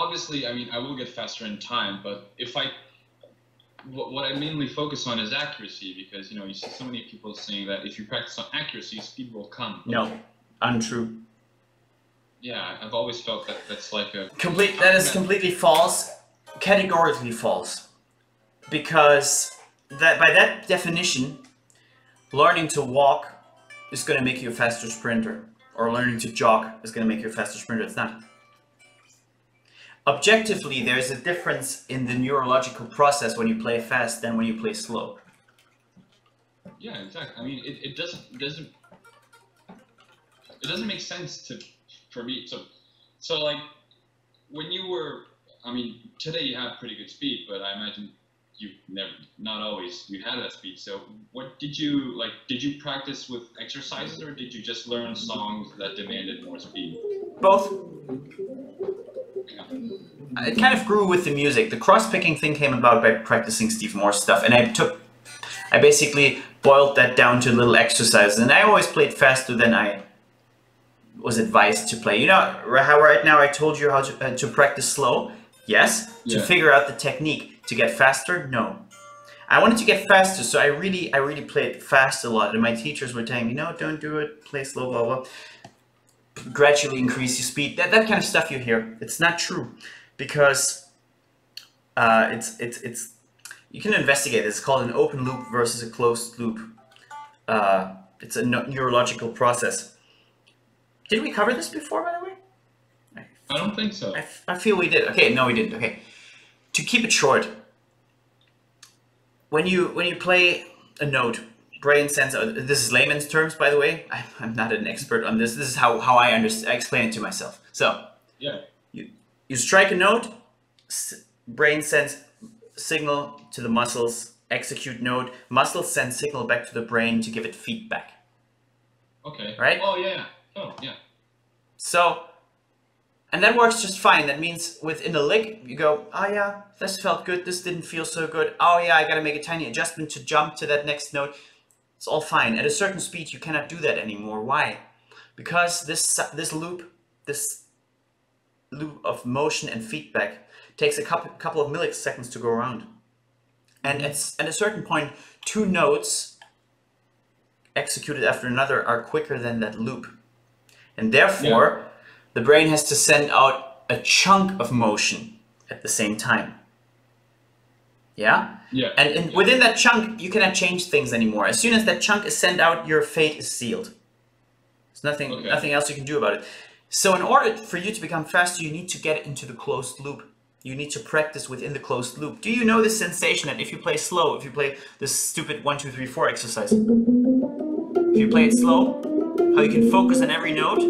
obviously, I mean, I will get faster in time, but if I, what I mainly focus on is accuracy, because, you know, you see so many people saying that if you practice on accuracy, speed will come. No, untrue. Yeah, I've always felt that that's like a... that is completely false, categorically false. Because that, by that definition, learning to walk is going to make you a faster sprinter, or learning to jog is going to make you a faster sprinter. It's not. Objectively, there's a difference in the neurological process when you play fast than when you play slow. Yeah, exactly. I mean, it doesn't make sense to, for me. So like, when you were, I mean, today you have pretty good speed, but I imagine you never, not always, you had that speed. So what did you, like, did you practice with exercises, or did you just learn songs that demanded more speed? Both. Yeah. It kind of grew with the music. The cross-picking thing came about by practicing Steve Moore stuff, and I basically boiled that down to little exercises, and I always played faster than I was advised to play. You know, how right now I told you how to practice slow? Yes. Yeah. To figure out the technique. To get faster? No. I wanted to get faster, so I really played fast a lot, and my teachers were telling me, no, don't do it, play slow, blah, blah. Gradually increase your speed. That kind of stuff you hear. It's not true, because it's you can investigate. It's called an open loop versus a closed loop. It's a neurological process. Did we cover this before, by the way? I don't think so. I feel we did. Okay, no, we didn't. Okay, to keep it short, when you play a note, brain sense. This is layman's terms, by the way. I'm not an expert on this. This is how I explain it to myself. So yeah, you strike a note, brain sends signal to the muscles, execute note, muscles send signal back to the brain to give it feedback. Okay. Right? Oh yeah. Oh yeah. So, and that works just fine. That means within a lick, you go, oh yeah, this felt good. This didn't feel so good. Oh yeah, I gotta make a tiny adjustment to jump to that next note. It's all fine. At a certain speed, you cannot do that anymore. Why? Because this loop of motion and feedback takes a couple of milliseconds to go around. And at a certain point, two notes executed after another are quicker than that loop. And therefore, the brain has to send out a chunk of motion at the same time. Yeah? Yeah. And within that chunk, you cannot change things anymore. As soon as that chunk is sent out, your fate is sealed. There's nothing else you can do about it. So in order for you to become faster, you need to get into the closed loop. You need to practice within the closed loop. Do you know this sensation that if you play slow, if you play this stupid 1, 2, 3, 4 exercise, if you play it slow, how you can focus on every note,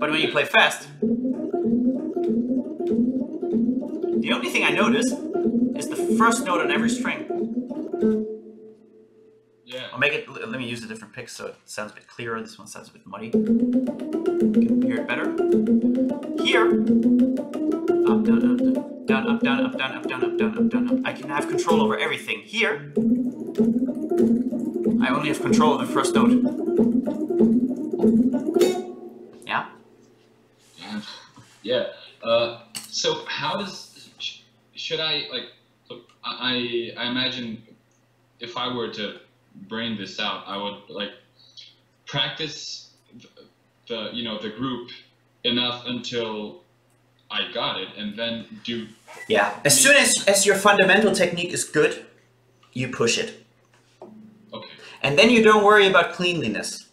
but when you play fast, the only thing I notice is the first note on every string. Yeah. I'll make it, let me use a different pick so it sounds a bit clearer. This one sounds a bit muddy. You can hear it better. Here, up, down, up, down, up, down, up, down, up, down, up, down, up, down, up. I can have control over everything. Here, I only have control of the first note. Yeah? Yeah. So how does, should I, like, I imagine if I were to brain this out, I would like practice the you know, the group enough until I got it, and then do. Yeah, as soon as your fundamental technique is good, you push it. Okay. And then you don't worry about cleanliness.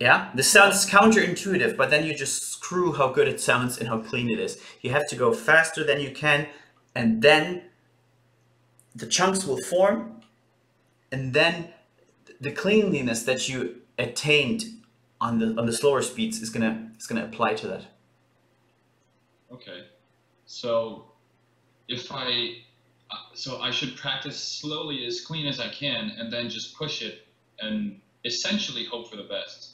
Yeah, this sounds counterintuitive, but then you just screw how good it sounds and how clean it is. You have to go faster than you can, and then the chunks will form, and then the cleanliness that you attained on the slower speeds is gonna apply to that. Okay, so I should practice slowly, as clean as I can, and then just push it and essentially hope for the best.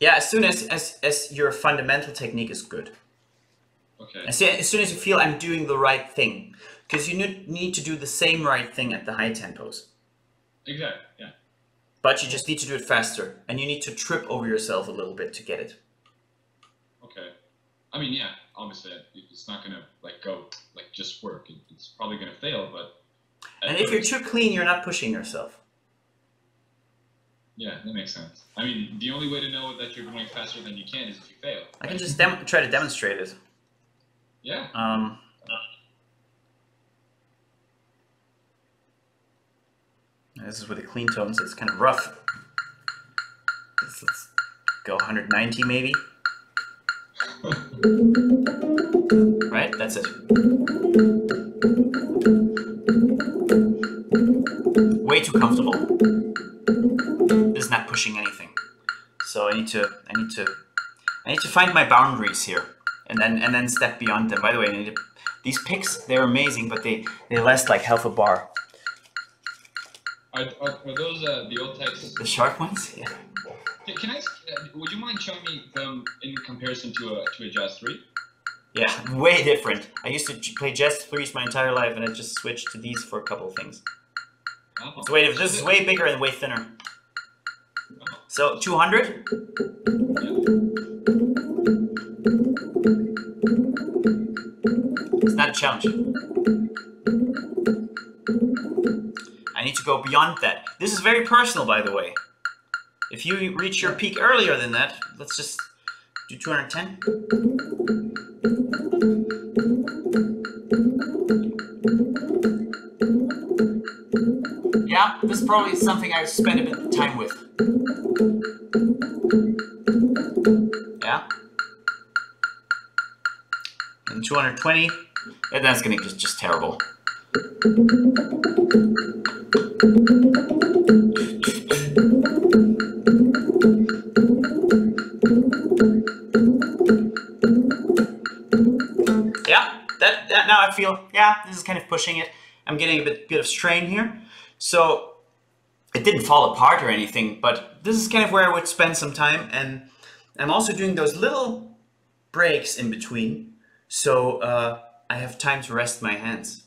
Yeah, as soon as your fundamental technique is good. Okay. As soon as you feel I'm doing the right thing, because you need to do the same right thing at the high tempos. Exactly, yeah. But you just need to do it faster, and you need to trip over yourself a little bit to get it. Okay. I mean, yeah, obviously it's not gonna like go like just work. It's probably gonna fail, but. And if you're too clean, you're not pushing yourself. Yeah, that makes sense. I mean, the only way to know that you're going faster than you can is if you fail. Right? I can just try to demonstrate it. Yeah. This is with a clean tone, so it's kind of rough. Let's go 190 maybe. Right? That's it. Way too comfortable. This is not pushing anything. So I need to find my boundaries here and then step beyond them. By the way, these picks, they're amazing, but they last like half a bar. Are those the old types? The sharp ones? Yeah. Can I? Would you mind showing me them in comparison to a Jazz 3? Yeah, way different. I used to play Jazz 3s my entire life, and I just switched to these for a couple of things. Oh. It's way, this is way bigger and way thinner. Oh. So 200. Yeah. It's not a challenge. I need to go beyond that. This is very personal, by the way. If you reach your peak earlier than that, let's just do 210. Yeah, this probably is something I've spent a bit of time with. Yeah. And 220. And that's gonna be just terrible. Now I feel, yeah, this is kind of pushing it. I'm getting a bit of strain here. So it didn't fall apart or anything, but this is kind of where I would spend some time. And I'm also doing those little breaks in between, so I have time to rest my hands.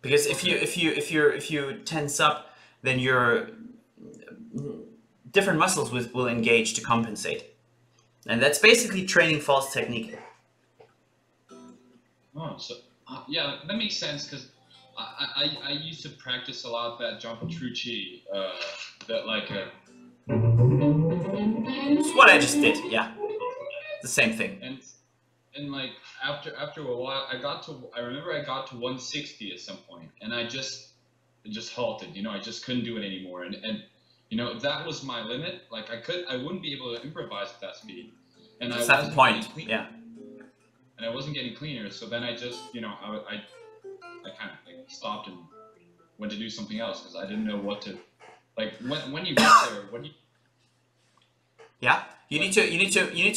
Because if you tense up, then your different muscles will engage to compensate. And that's basically training false technique. Oh, so yeah, that makes sense, because I used to practice a lot that John Petrucci, that like a... It's what I just did, yeah. The same thing. And like, after a while, I remember I got to 160 at some point, and I just halted, you know, I just couldn't do it anymore. And you know, that was my limit. Like, I wouldn't be able to improvise at that speed. And that's the point, yeah. And I wasn't getting cleaner, so then I just, you know, I kind of like stopped and went to do something else because I didn't know what to, like, when you get there, when you... Yeah, you need to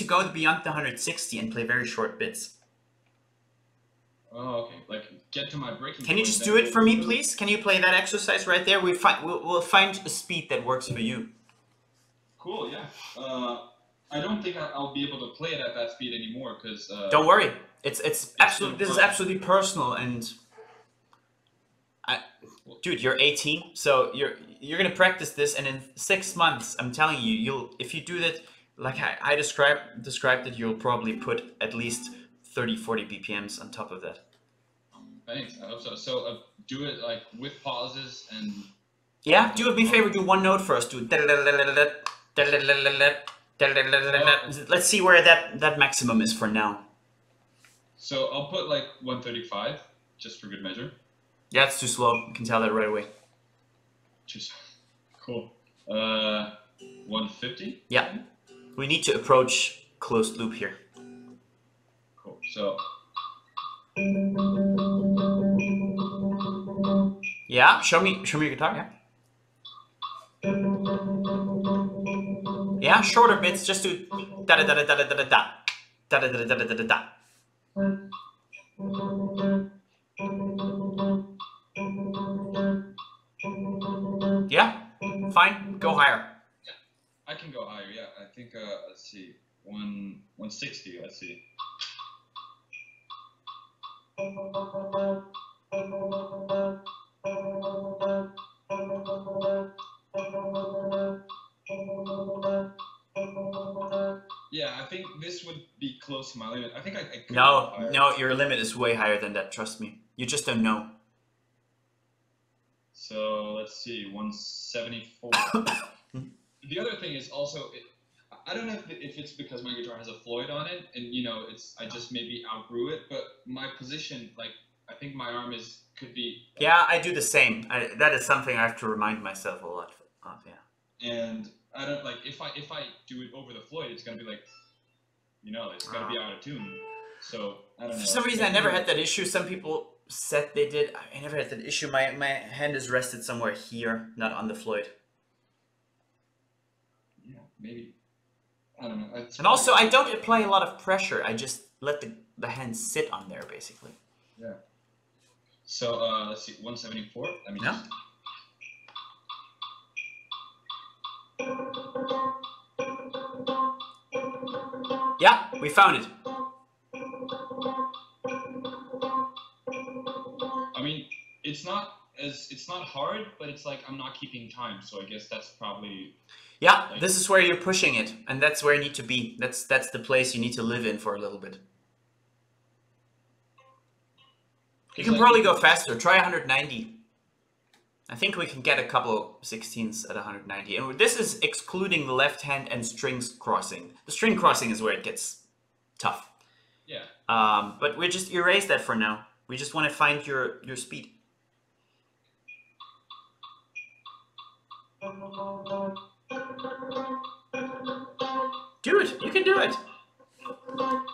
go beyond the 160 and play very short bits. Oh, okay. Like, get to my breaking. Can you just do it for me, please? Can you play that exercise right there? We'll find a speed that works for you. Cool. Yeah. I don't think I'll be able to play it at that speed anymore because... don't worry. It's absolutely... This is absolutely personal, and... Dude, you're 18, so you're gonna practice this, and in 6 months, I'm telling you, if you do that, like I described it, you'll probably put at least 30, 40 BPMs on top of that. Thanks. I hope so. So do it like with pauses and... Yeah, do it. Be favor. Do one note first. Do... Let's see where that maximum is for now. So I'll put like 135, just for good measure. Yeah, it's too slow. You can tell that right away. Just cool. 150? Yeah. We need to approach closed loop here. Cool. So... Yeah, show me your guitar, yeah. Yeah, shorter bits, just do da da da da da da da da da da da da da da da. Yeah, fine. Go higher. Yeah, I can go higher. Yeah, I think. Let's see, 160. Let's see. Yeah, I think this would be close to my limit. I think I could. No, your limit is way higher than that. Trust me. You just don't know. So let's see, 174. The other thing is also, I don't know if it's because my guitar has a Floyd on it, and you know, I just maybe outgrew it. But my position, like, I think my arm could be. Yeah, I do the same. That is something I have to remind myself a lot of. Yeah. And I don't like if I do it over the Floyd, it's gonna be like, you know, it's gonna be out of tune. So I don't know. For some reason, I never had that issue. Some people said they did. I never had that issue. My hand is rested somewhere here, not on the Floyd. Yeah, maybe. I don't know. And also, I don't apply a lot of pressure. I just let the hand sit on there, basically. Yeah. So, let's see, 174. I mean, yeah. Yeah, we found it. I mean, it's not hard, but it's like I'm not keeping time, so I guess that's probably. Yeah, like, this is where you're pushing it, and that's where you need to be. That's the place you need to live in for a little bit. You can probably go faster. Try 190. I think we can get a couple 16ths at 190. And this is excluding the left hand and strings crossing. The string crossing is where it gets tough. Yeah. But we just erase that for now. We just want to find your speed. Do it. You can do it.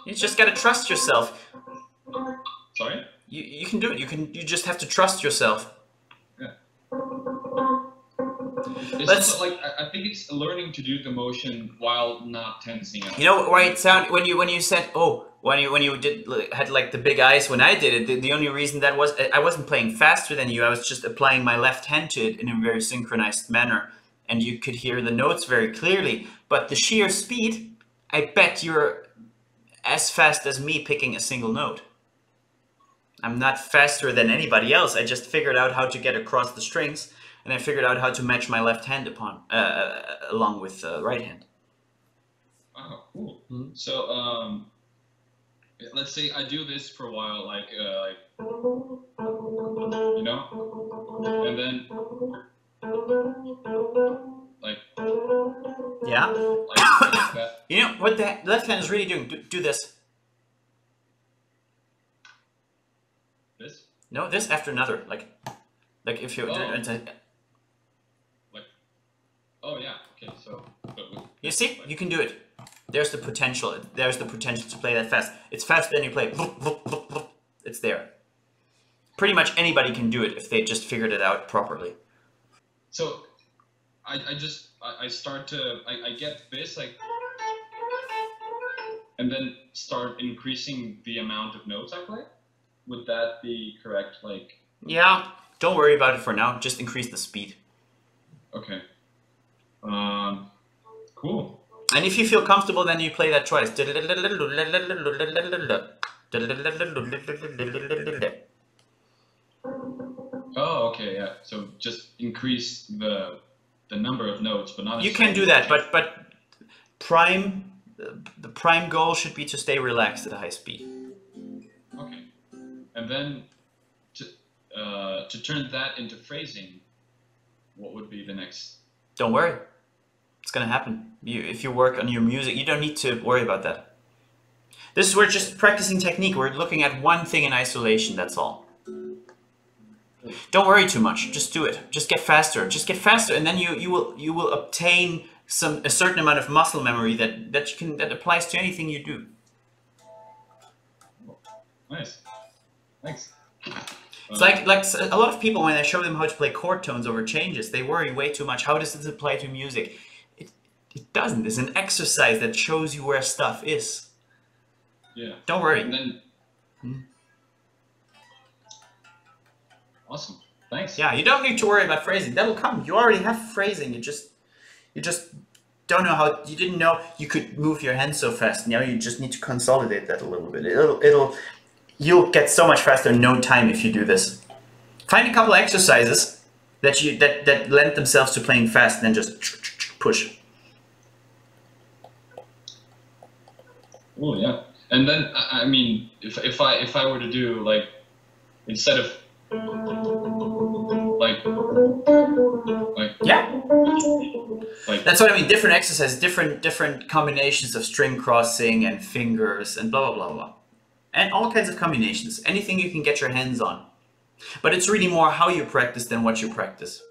You just got to trust yourself. Sorry? You can do it. You just have to trust yourself. Yeah. It's like I think it's learning to do the motion while not tensing up. You know why it sound when you said when you had like the big eyes when I did it, the only reason that was I wasn't playing faster than you. I was just applying my left hand to it in a very synchronized manner, and you could hear the notes very clearly. But the sheer speed, I bet you're as fast as me picking a single note. I'm not faster than anybody else. I just figured out how to get across the strings, and I figured out how to match my left hand along with the right hand. Wow, cool. Mm-hmm. So let's say I do this for a while, like you know, and then like yeah, like that. You know what the left hand is really doing? Do this. No, this after another, like if you like, oh yeah, okay, so. But you see, like, you can do it. There's the potential. There's the potential to play that fast. It's faster than you play. It's there. Pretty much anybody can do it if they just figured it out properly. So, I get this like, and then start increasing the amount of notes I play. Would that be correct? Like, yeah, don't worry about it for now. Just increase the speed. Okay. Cool. And if you feel comfortable, then you play that twice. Oh, okay, yeah. So just increase the number of notes, but not. You can do that, but the prime goal should be to stay relaxed at a high speed. And then to turn that into phrasing, what would be the next? Don't worry. It's going to happen. If you work on your music, you don't need to worry about that. This is, we're just practicing technique. We're looking at one thing in isolation, that's all. Don't worry too much. Just do it. Just get faster. Just get faster, and then you will obtain a certain amount of muscle memory that applies to anything you do. Nice. Thanks. It's like a lot of people, when I show them how to play chord tones over changes, they worry way too much. How does this apply to music? It doesn't. It's an exercise that shows you where stuff is. Yeah. Don't worry. And then... Awesome. Thanks. Yeah, you don't need to worry about phrasing. That'll come. You already have phrasing. You just don't know how. You didn't know you could move your hand so fast. Now you just need to consolidate that a little bit. You'll get so much faster in no time if you do this. Find a couple of exercises that lend themselves to playing fast, and then just push. Oh yeah, And then, I mean, if I were to do, like, instead of like yeah, like, that's what I mean. Different exercises, different combinations of string crossing and fingers and blah blah blah blah, and all kinds of combinations. Anything you can get your hands on, but it's really more how you practice than what you practice.